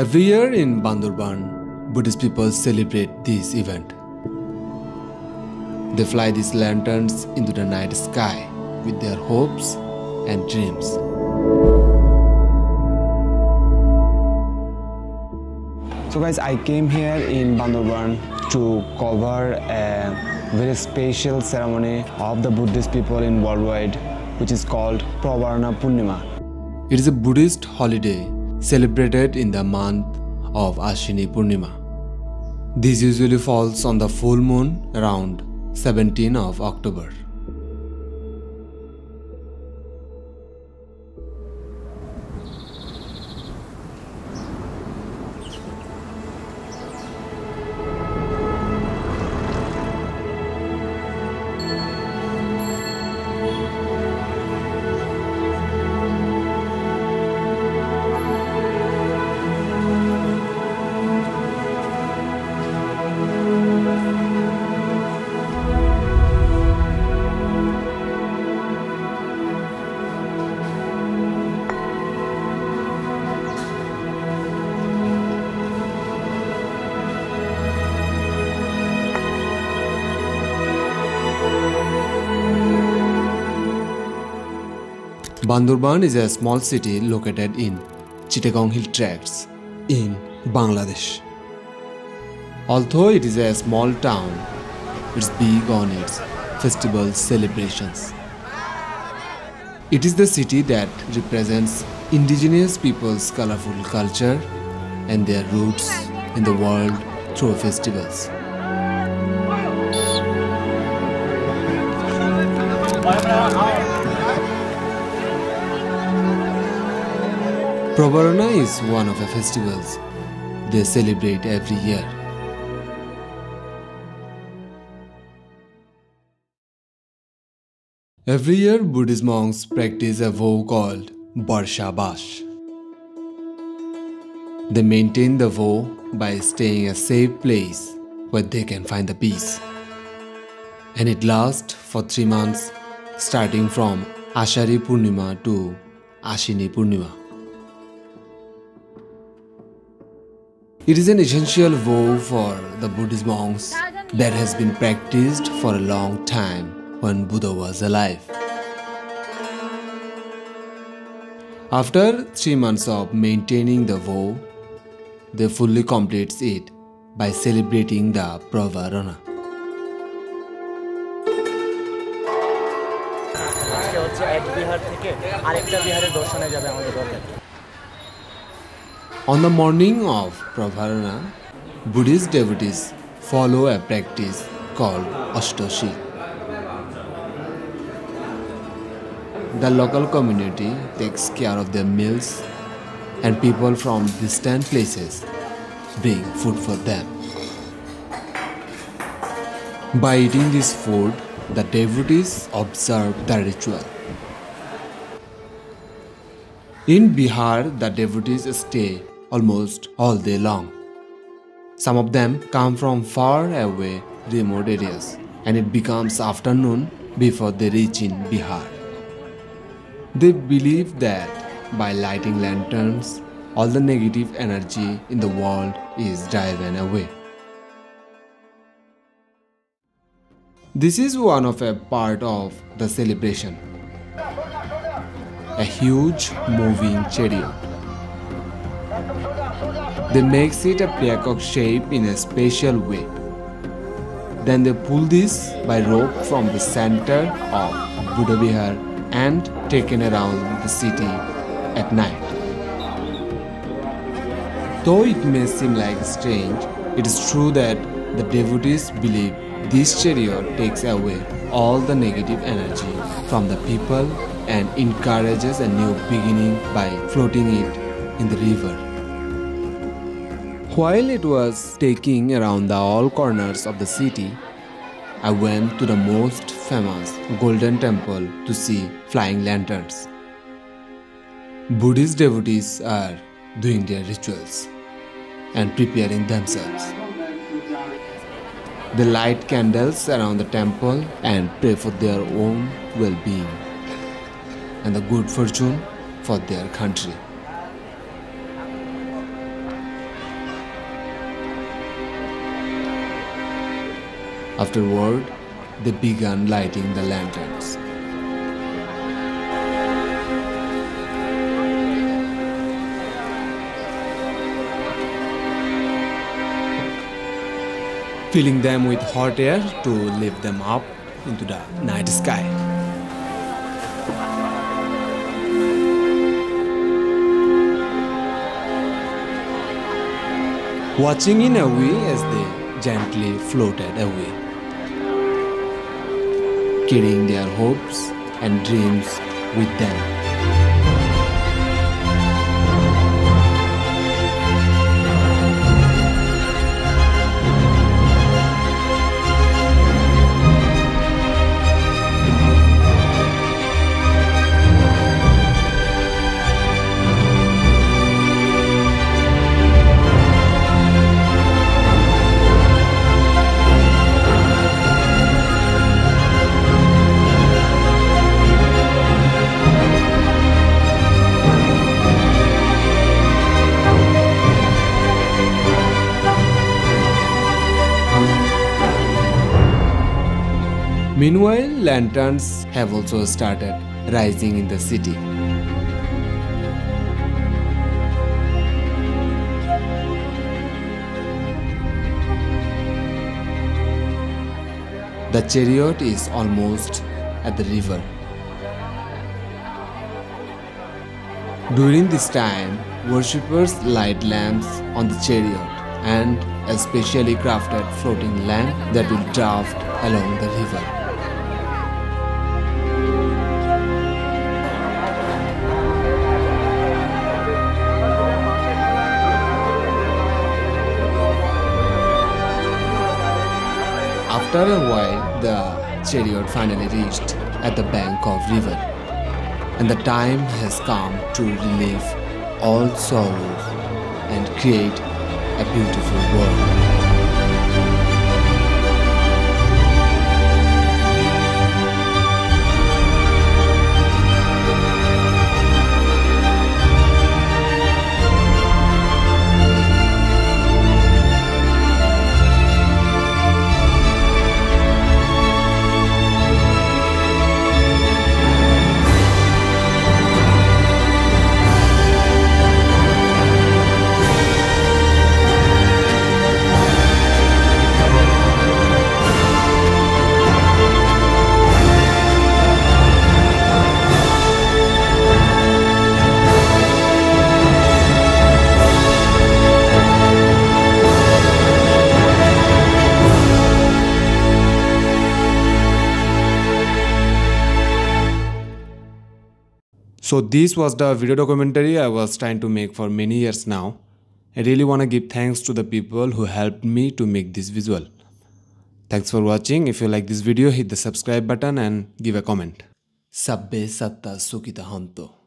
Every year in Bandarban, Buddhist people celebrate this event. They fly these lanterns into the night sky with their hopes and dreams. So guys, I came here in Bandarban to cover a very special ceremony of the Buddhist people in worldwide, which is called Pravarana Purnima. It is a Buddhist holiday celebrated in the month of Ashwini Purnima. This usually falls on the full moon around 17th of October. Bandarban is a small city located in Chittagong Hill Tracts in Bangladesh. Although it is a small town, it's big on its festival celebrations. It is the city that represents indigenous people's colorful culture and their roots in the world through festivals. Pravarana is one of the festivals they celebrate every year. Every year, Buddhist monks practice a vow called Barsha Bhash. They maintain the vow by staying a safe place where they can find the peace. And it lasts for 3 months, starting from Ashari Purnima to Ashini Purnima. It is an essential vow for the Buddhist monks that has been practiced for a long time when Buddha was alive. After 3 months of maintaining the vow, they fully complete it by celebrating the Pravarana. On the morning of Pravarana, Buddhist devotees follow a practice called Ashtoshi. The local community takes care of their meals, and people from distant places bring food for them. By eating this food, the devotees observe the ritual. In Bihar, the devotees stay almost all day long. Some of them come from far away remote areas, and it becomes afternoon before they reach in Bihar. They believe that by lighting lanterns, all the negative energy in the world is driven away. This is one of a part of the celebration. A huge moving chariot. They make it a peacock shape in a special way. Then they pull this by rope from the center of Buddha Vihar and taken around the city at night. Though it may seem like strange, it is true that the devotees believe this chariot takes away all the negative energy from the people and encourages a new beginning by floating it in the river. While it was taking around all corners of the city, I went to the most famous Golden Temple to see flying lanterns. Buddhist devotees are doing their rituals and preparing themselves. They light candles around the temple and pray for their own well-being and the good fortune for their country. Afterward, they began lighting the lanterns. Filling them with hot air to lift them up into the night sky. Watching in a way as they gently floated away, carrying their hopes and dreams with them. Meanwhile, lanterns have also started rising in the city. The chariot is almost at the river. During this time, worshippers light lamps on the chariot and a specially crafted floating lamp that will draft along the river. After a while, the chariot finally reached at the bank of river, and the time has come to relieve all sorrows and create a beautiful world. So this was the video documentary I was trying to make for many years now. I really want to give thanks to the people who helped me to make this visual. Thanks for watching. If you like this video, hit the subscribe button and give a comment. Sabbe Satta Sukitahonto.